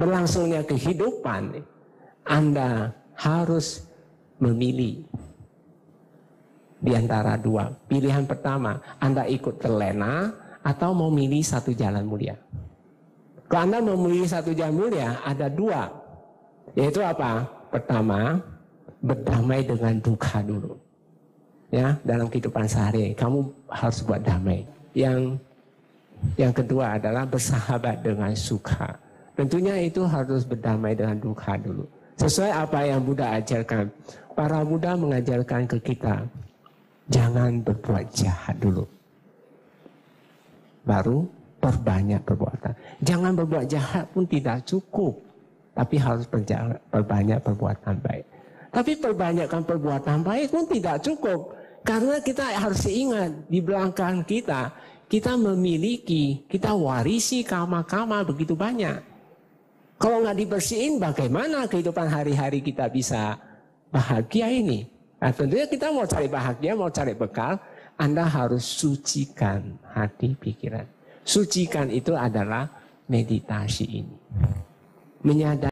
berlangsungnya kehidupan, Anda harus memilih di antara dua. Pilihan pertama, Anda ikut terlena atau mau milih satu jalan mulia. Kalau Anda memilih satu jalan mulia, ada dua. Yaitu apa? Pertama, berdamai dengan duka dulu. Ya, dalam kehidupan sehari kamu harus buat damai. Yang kedua adalah bersahabat dengan suka. Tentunya itu harus berdamai dengan duka dulu. Sesuai apa yang Buddha ajarkan. Para Buddha mengajarkan ke kita, jangan berbuat jahat dulu, baru perbanyak perbuatan. Jangan berbuat jahat pun tidak cukup, tapi harus perbanyak perbuatan baik. Tapi perbanyakkan perbuatan baik pun tidak cukup, karena kita harus ingat di belakang kita, kita memiliki, kita warisi karma-karma begitu banyak. Kalau nggak dibersihin, bagaimana kehidupan hari-hari kita bisa bahagia ini? Nah, tentunya kita mau cari bahagia, mau cari bekal, Anda harus sucikan hati pikiran. Sucikan itu adalah meditasi ini. Menyadari.